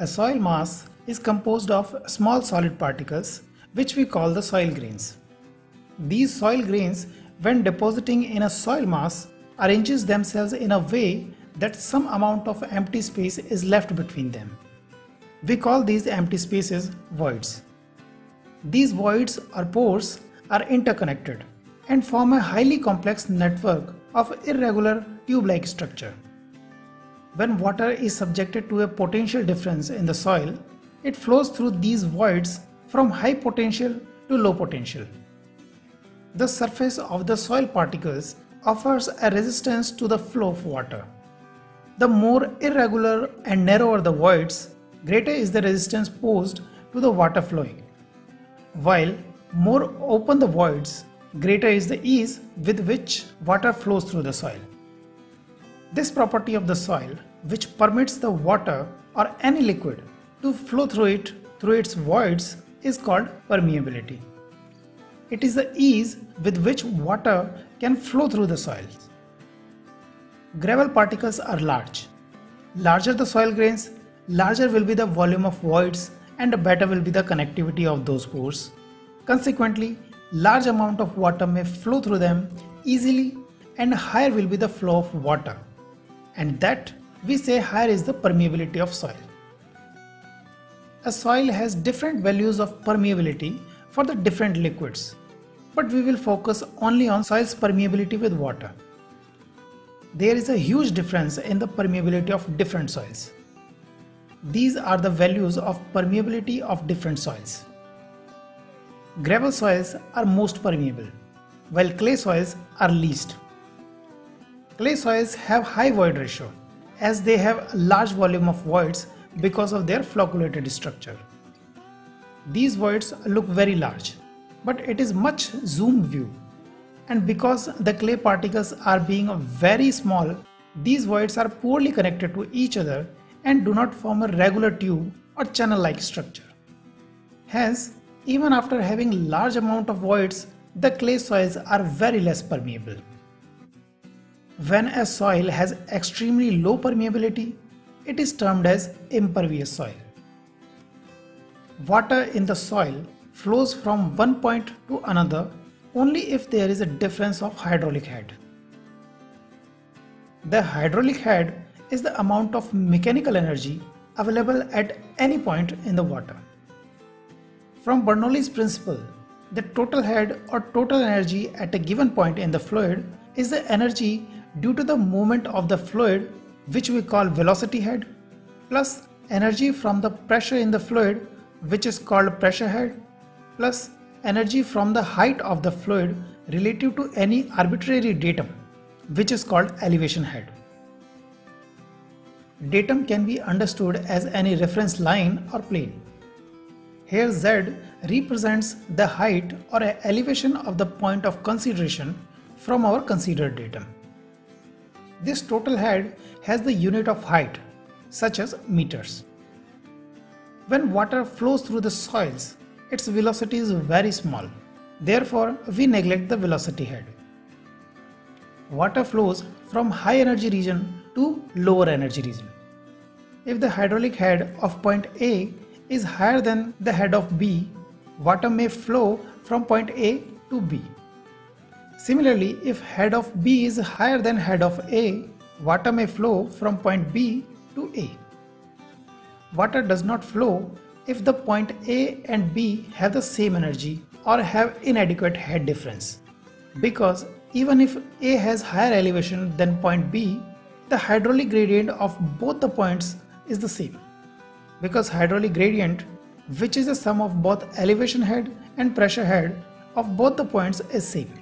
A soil mass is composed of small solid particles, which we call the soil grains. These soil grains, when depositing in a soil mass, arranges themselves in a way that some amount of empty space is left between them. We call these empty spaces voids. These voids or pores are interconnected and form a highly complex network of irregular tube-like structure. When water is subjected to a potential difference in the soil, it flows through these voids from high potential to low potential. The surface of the soil particles offers a resistance to the flow of water. The more irregular and narrower the voids, greater is the resistance posed to the water flowing. While more open the voids, greater is the ease with which water flows through the soil. This property of the soil, which permits the water or any liquid to flow through it through its voids, is called permeability. It is the ease with which water can flow through the soil. Gravel particles are large. Larger the soil grains, larger will be the volume of voids and better will be the connectivity of those pores. Consequently, large amount of water may flow through them easily and higher will be the flow of water, and that we say higher is the permeability of soil. A soil has different values of permeability for the different liquids, but we will focus only on soil's permeability with water. There is a huge difference in the permeability of different soils. These are the values of permeability of different soils. Gravel soils are most permeable, while clay soils are least. Clay soils have high void ratio as they have a large volume of voids because of their flocculated structure. These voids look very large, but it is much zoom view, and because the clay particles are being very small, these voids are poorly connected to each other and do not form a regular tube or channel-like structure. Hence, even after having large amount of voids, the clay soils are very less permeable. When a soil has extremely low permeability, it is termed as impervious soil. Water in the soil flows from one point to another only if there is a difference of hydraulic head. The hydraulic head is the amount of mechanical energy available at any point in the water. From Bernoulli's principle, the total head or total energy at a given point in the fluid is the energy due to the movement of the fluid, which we call velocity head, plus energy from the pressure in the fluid, which is called pressure head, plus energy from the height of the fluid relative to any arbitrary datum, which is called elevation head. Datum can be understood as any reference line or plane. Here Z represents the height or elevation of the point of consideration from our considered datum. This total head has the unit of height, such as meters. When water flows through the soils, its velocity is very small. Therefore, we neglect the velocity head. Water flows from high energy region to lower energy region. If the hydraulic head of point A is higher than the head of B, water may flow from point A to B. Similarly, if head of B is higher than head of A, water may flow from point B to A. Water does not flow if the point A and B have the same energy or have inadequate head difference, because even if A has higher elevation than point B, the hydraulic gradient of both the points is the same, because hydraulic gradient, which is the sum of both elevation head and pressure head of both the points, is same.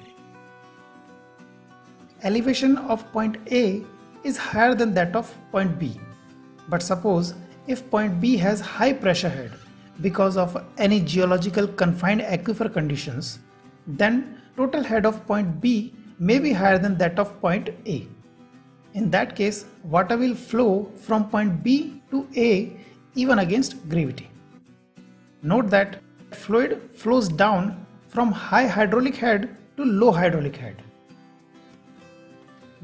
Elevation of point A is higher than that of point B, but suppose if point B has high pressure head because of any geological confined aquifer conditions, then total head of point B may be higher than that of point A. In that case, water will flow from point B to A even against gravity. Note that fluid flows down from high hydraulic head to low hydraulic head.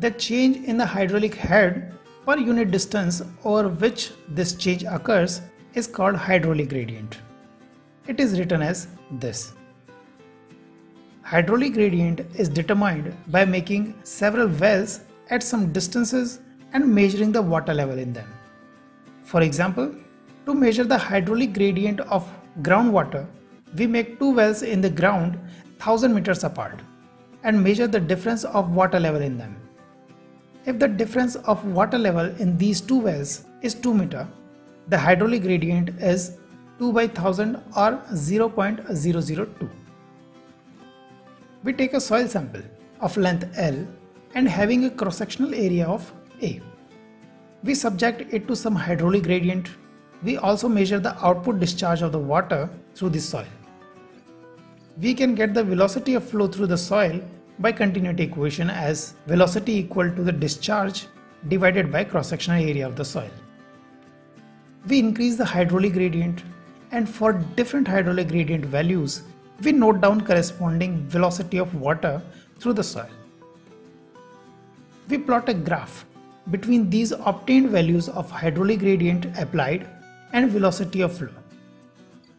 The change in the hydraulic head per unit distance over which this change occurs is called hydraulic gradient. It is written as this. Hydraulic gradient is determined by making several wells at some distances and measuring the water level in them. For example, to measure the hydraulic gradient of groundwater, we make two wells in the ground 1000 meters apart and measure the difference of water level in them. If the difference of water level in these two wells is 2 meter, the hydraulic gradient is 2 by 1000 or 0.002. We take a soil sample of length L and having a cross-sectional area of A. We subject it to some hydraulic gradient. We also measure the output discharge of the water through the soil. We can get the velocity of flow through the soil by continuity equation as velocity equal to the discharge divided by cross-sectional area of the soil. We increase the hydraulic gradient, and for different hydraulic gradient values, we note down corresponding velocity of water through the soil. We plot a graph between these obtained values of hydraulic gradient applied and velocity of flow.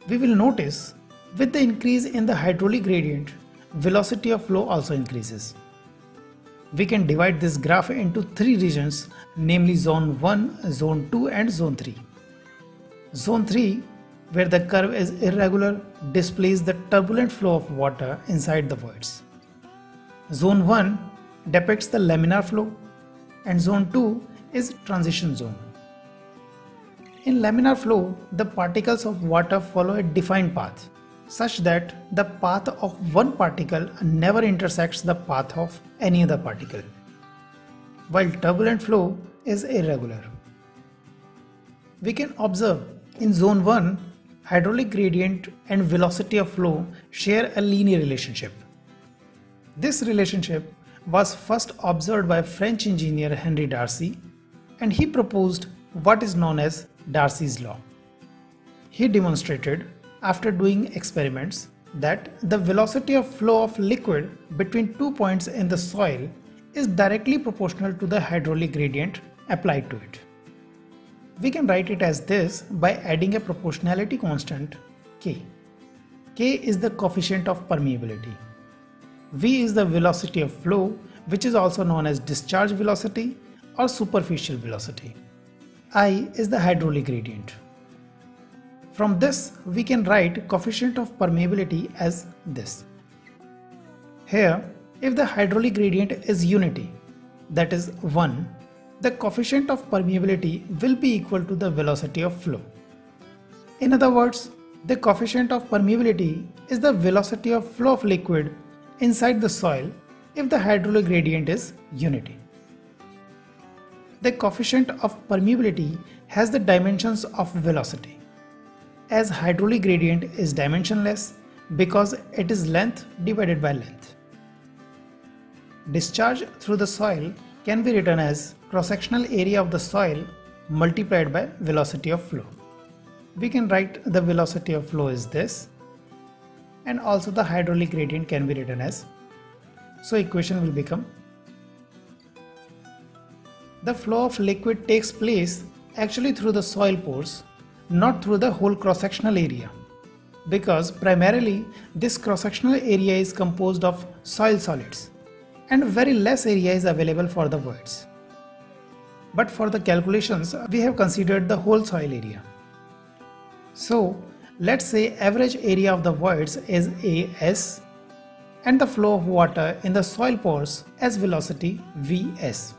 We will notice with the increase in the hydraulic gradient, velocity of flow also increases. We can divide this graph into three regions, namely zone 1, zone 2 and zone 3. Zone 3, where the curve is irregular, displays the turbulent flow of water inside the voids. Zone 1 depicts the laminar flow and zone 2 is transition zone. In laminar flow, the particles of water follow a defined path, such that the path of one particle never intersects the path of any other particle, while turbulent flow is irregular. We can observe in zone 1, hydraulic gradient and velocity of flow share a linear relationship. This relationship was first observed by French engineer Henry Darcy, and he proposed what is known as Darcy's law. He demonstrated, after doing experiments, that the velocity of flow of liquid between 2 points in the soil is directly proportional to the hydraulic gradient applied to it. We can write it as this by adding a proportionality constant K. K is the coefficient of permeability. V is the velocity of flow, which is also known as discharge velocity or superficial velocity. I is the hydraulic gradient. From this, we can write coefficient of permeability as this. Here, if the hydraulic gradient is unity, that is 1, the coefficient of permeability will be equal to the velocity of flow. In other words, the coefficient of permeability is the velocity of flow of liquid inside the soil if the hydraulic gradient is unity. The coefficient of permeability has the dimensions of velocity, as hydraulic gradient is dimensionless because it is length divided by length. Discharge through the soil can be written as cross-sectional area of the soil multiplied by velocity of flow. We can write the velocity of flow is this, and also the hydraulic gradient can be written as, so equation will become the flow of liquid takes place actually through the soil pores, not through the whole cross-sectional area, because primarily this cross-sectional area is composed of soil solids and very less area is available for the voids. But for the calculations, we have considered the whole soil area. So let's say average area of the voids is AS and the flow of water in the soil pores as velocity VS.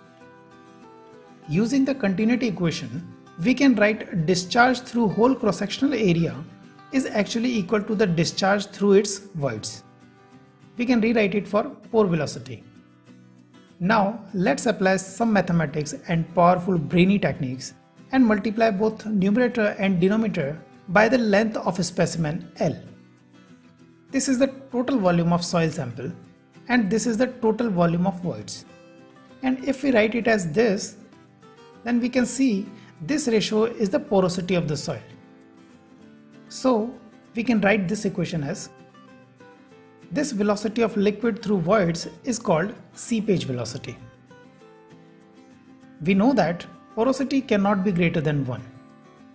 Using the continuity equation, we can write discharge through whole cross-sectional area is actually equal to the discharge through its voids. We can rewrite it for pore velocity. Now let's apply some mathematics and powerful brainy techniques and multiply both numerator and denominator by the length of a specimen L. This is the total volume of soil sample and this is the total volume of voids. And if we write it as this, then we can see this ratio is the porosity of the soil. So we can write this equation as this velocity of liquid through voids is called seepage velocity. We know that porosity cannot be greater than 1.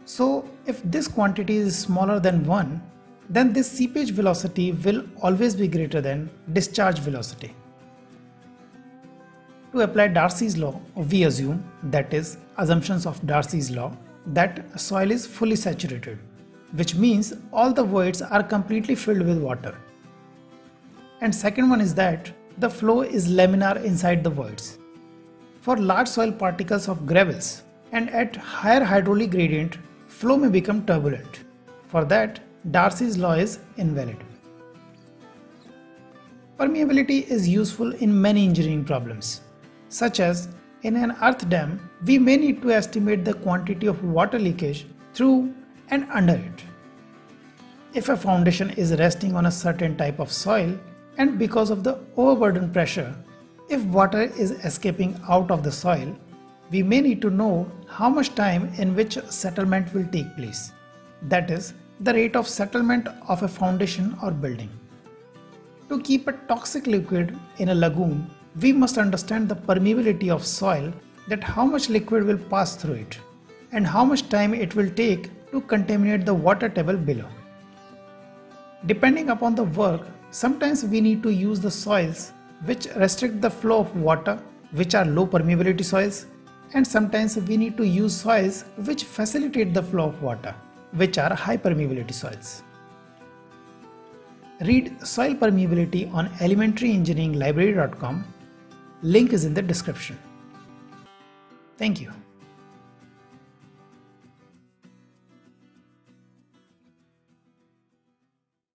So if this quantity is smaller than 1, then this seepage velocity will always be greater than discharge velocity. To apply Darcy's law, we assume, that is, assumptions of Darcy's law, that soil is fully saturated, which means all the voids are completely filled with water. And second one is that the flow is laminar inside the voids. For large soil particles of gravels and at higher hydraulic gradient, flow may become turbulent. For that, Darcy's law is invalid. Permeability is useful in many engineering problems, such as in an earth dam, we may need to estimate the quantity of water leakage through and under it. If a foundation is resting on a certain type of soil and because of the overburden pressure, if water is escaping out of the soil, we may need to know how much time in which settlement will take place, that is, the rate of settlement of a foundation or building. To keep a toxic liquid in a lagoon, we must understand the permeability of soil, that how much liquid will pass through it and how much time it will take to contaminate the water table below. Depending upon the work, sometimes we need to use the soils which restrict the flow of water, which are low permeability soils, and sometimes we need to use soils which facilitate the flow of water, which are high permeability soils. Read Soil Permeability on ElementaryEngineeringLibrary.com. Link is in the description. Thank you.